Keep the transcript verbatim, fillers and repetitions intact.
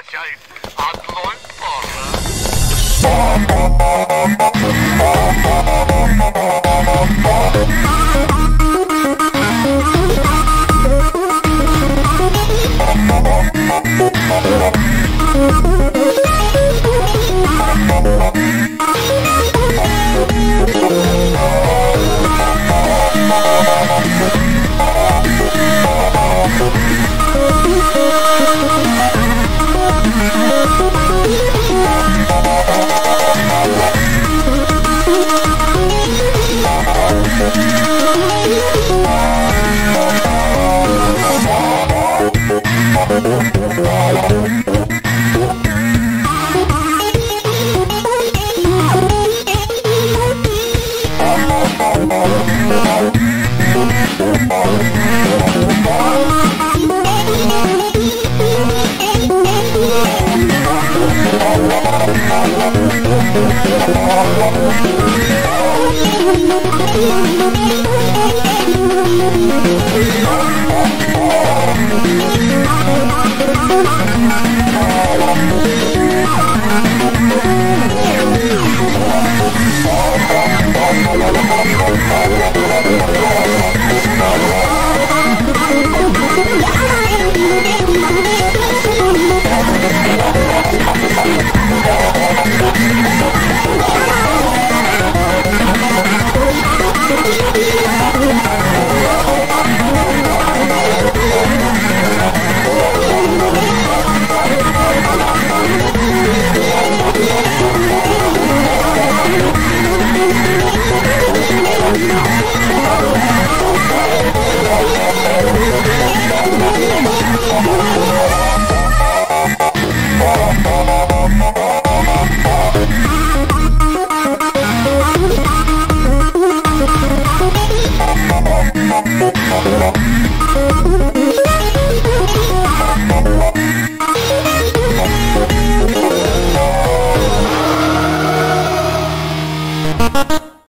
kerjain. Atlo impor. We'll be right back.